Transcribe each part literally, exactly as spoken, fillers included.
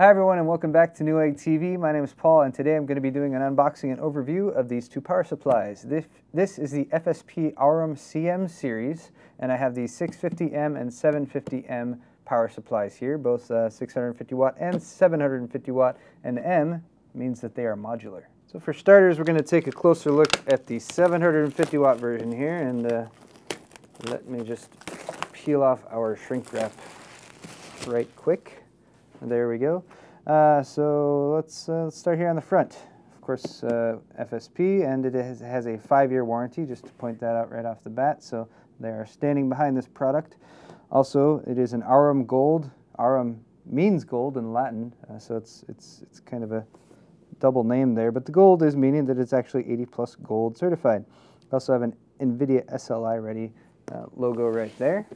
Hi everyone and welcome back to Newegg T V. My name is Paul and today I'm going to be doing an unboxing and overview of these two power supplies. This, this is the F S P Aurum C M series and I have the six fifty M and seven fifty M power supplies here, both uh, six hundred fifty watt and seven hundred fifty watt, and M means that they are modular. So for starters we're going to take a closer look at the seven hundred fifty watt version here, and uh, let me just peel off our shrink wrap right quick. There we go. Uh, so let's, uh, let's start here on the front. Of course, uh, F S P, and it has, has a five year warranty, just to point that out right off the bat. So they are standing behind this product. Also, it is an Aurum Gold. Aurum means gold in Latin, uh, so it's, it's, it's kind of a double name there. But the gold is meaning that it's actually eighty plus gold certified. We also have an NVIDIA S L I ready uh, logo right there.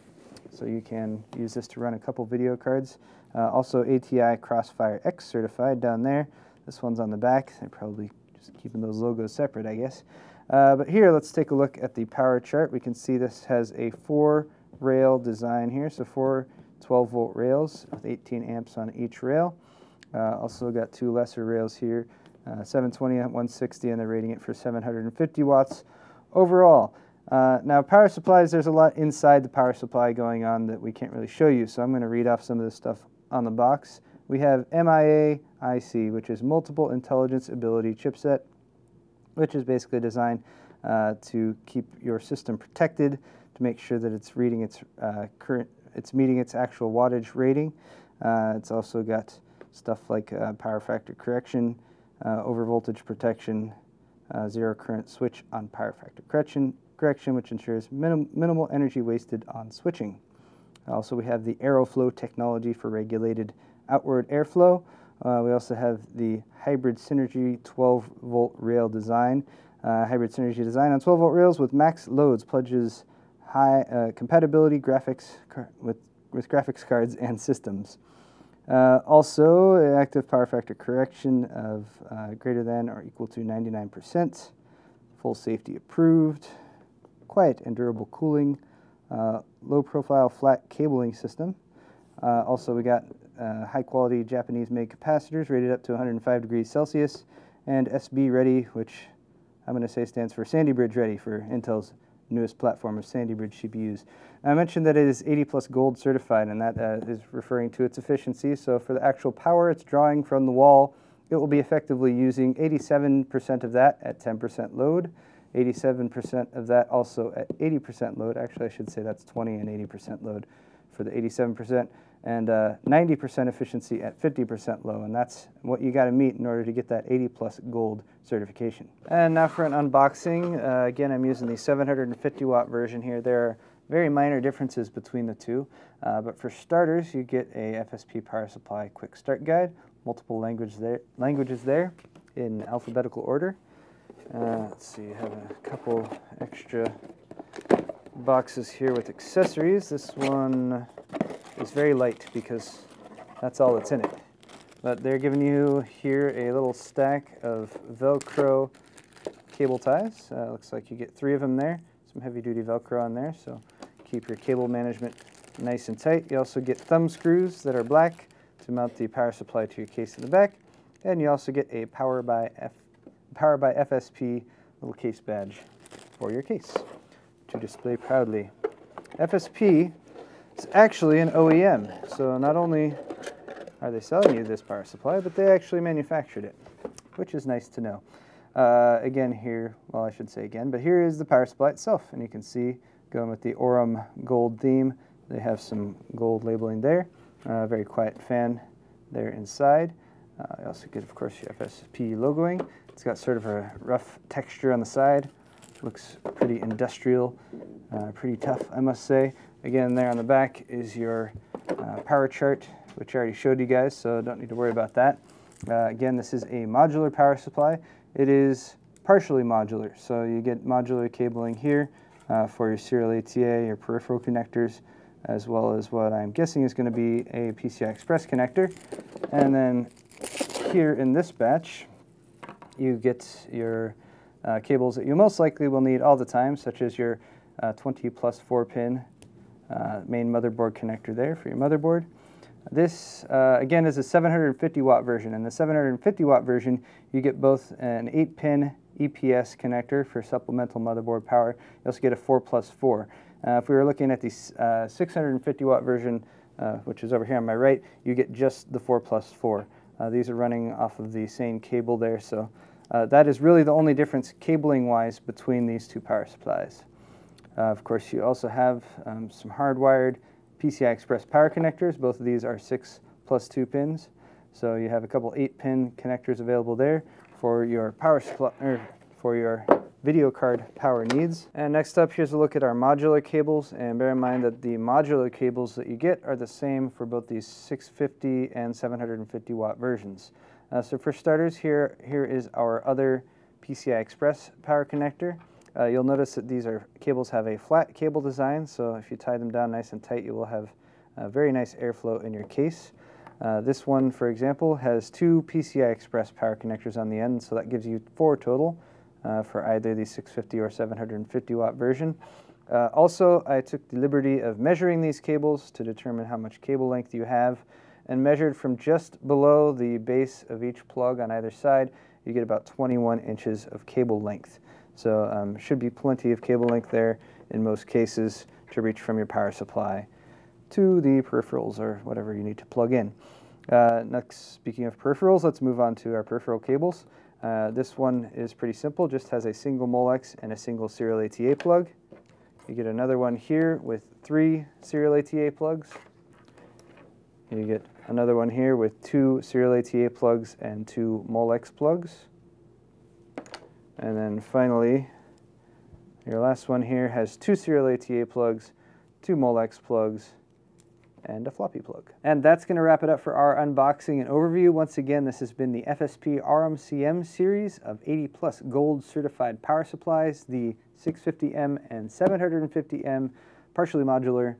So you can use this to run a couple video cards. Uh, also A T I Crossfire X certified down there. This one's on the back. They're probably just keeping those logos separate, I guess. Uh, but here, let's take a look at the power chart. We can see this has a four rail design here. So four twelve volt rails with eighteen amps on each rail. Uh, also got two lesser rails here, uh, seven twenty, one sixty, and they're rating it for seven hundred fifty watts overall. Uh, now power supplies, there's a lot inside the power supply going on that we can't really show you, so I'm going to read off some of this stuff on the box. We have M I A I C, which is Multiple Intelligence Ability chipset, which is basically designed uh, to keep your system protected, to make sure that it's reading its uh, current, it's meeting its actual wattage rating. Uh, it's also got stuff like uh, power factor correction, uh, over voltage protection, uh, zero current switch on power factor correction, correction, which ensures minim minimal energy wasted on switching. Also, we have the Aeroflow technology for regulated outward airflow. Uh, we also have the Hybrid Synergy twelve volt rail design. Uh, hybrid Synergy design on twelve volt rails with max loads pledges high uh, compatibility graphics with, with graphics cards and systems. Uh, also, active power factor correction of uh, greater than or equal to ninety-nine percent, full safety approved, quiet and durable cooling, uh, low-profile flat cabling system. Uh, also, we got uh, high-quality Japanese-made capacitors rated up to one hundred five degrees Celsius, and S B Ready, which I'm going to say stands for Sandy Bridge Ready, for Intel's newest platform of Sandy Bridge C P Us. And I mentioned that it is eighty plus gold certified, and that uh, is referring to its efficiency. So for the actual power it's drawing from the wall, it will be effectively using eighty-seven percent of that at ten percent load, eighty-seven percent of that also at eighty percent load. Actually, I should say that's twenty and eighty percent load for the eighty-seven percent, and uh, ninety percent efficiency at fifty percent low, and that's what you got to meet in order to get that eighty plus gold certification. And now for an unboxing. Uh, again, I'm using the seven hundred fifty watt version here. There are very minor differences between the two, uh, but for starters, you get a F S P power supply quick start guide, multiple language there, languages there in alphabetical order. Uh, let's see, I have a couple extra boxes here with accessories. This one is very light because that's all that's in it. But they're giving you here a little stack of Velcro cable ties. Uh, looks like you get three of them there. Some heavy-duty Velcro on there, so keep your cable management nice and tight. You also get thumb screws that are black to mount the power supply to your case in the back. And you also get a Power by F. Power by F S P little case badge for your case to display proudly. F S P is actually an O E M, so not only are they selling you this power supply, but they actually manufactured it, which is nice to know. Uh, again here, well I should say again, but here is the power supply itself, and you can see going with the Aurum Gold theme, they have some gold labeling there. Uh, very quiet fan there inside. Uh, you also get, of course, your F S P logoing. It's got sort of a rough texture on the side. Looks pretty industrial, uh, pretty tough, I must say. Again, there on the back is your uh, power chart, which I already showed you guys, so don't need to worry about that. Uh, again, this is a modular power supply. It is partially modular, so you get modular cabling here uh, for your serial A T A, your peripheral connectors, as well as what I'm guessing is going to be a P C I Express connector. And then here in this batch, you get your uh, cables that you most likely will need all the time, such as your uh, twenty plus four pin uh, main motherboard connector there for your motherboard. This, uh, again, is a seven hundred fifty watt version. In the seven hundred fifty watt version, you get both an eight pin E P S connector for supplemental motherboard power. You also get a four plus four. Uh, if we were looking at the uh, six hundred fifty watt version, uh, which is over here on my right, you get just the four plus four. Uh, these are running off of the same cable there, so uh, that is really the only difference cabling-wise between these two power supplies. Uh, of course, you also have um, some hardwired P C I Express power connectors. Both of these are six plus two pins, so you have a couple eight pin connectors available there for your power supply, er, for your video card power needs. And next up, here's a look at our modular cables, and bear in mind that the modular cables that you get are the same for both these six fifty and seven hundred fifty watt versions. Uh, so for starters, here, here is our other P C I Express power connector. Uh, you'll notice that these are cables have a flat cable design, so if you tie them down nice and tight, you will have a very nice airflow in your case. Uh, this one, for example, has two P C I Express power connectors on the end, so that gives you four total. Uh, for either the six fifty or seven hundred fifty watt version. Uh, also, I took the liberty of measuring these cables to determine how much cable length you have, and measured from just below the base of each plug on either side, you get about twenty-one inches of cable length. So um, should be plenty of cable length there in most cases to reach from your power supply to the peripherals or whatever you need to plug in. Uh, next, speaking of peripherals, let's move on to our peripheral cables. Uh, this one is pretty simple, just has a single Molex and a single serial A T A plug. You get another one here with three serial A T A plugs. You get another one here with two serial A T A plugs and two Molex plugs. And then finally, your last one here has two serial A T A plugs, two Molex plugs, and a floppy plug. And that's going to wrap it up for our unboxing and overview. Once again, this has been the F S P Aurum C M series of eighty plus gold certified power supplies, the six fifty M and seven hundred fifty M partially modular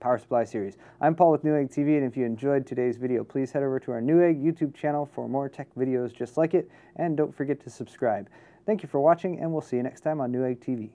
power supply series. I'm Paul with Newegg T V, and if you enjoyed today's video, please head over to our Newegg YouTube channel for more tech videos just like it, and don't forget to subscribe. Thank you for watching, and we'll see you next time on Newegg T V.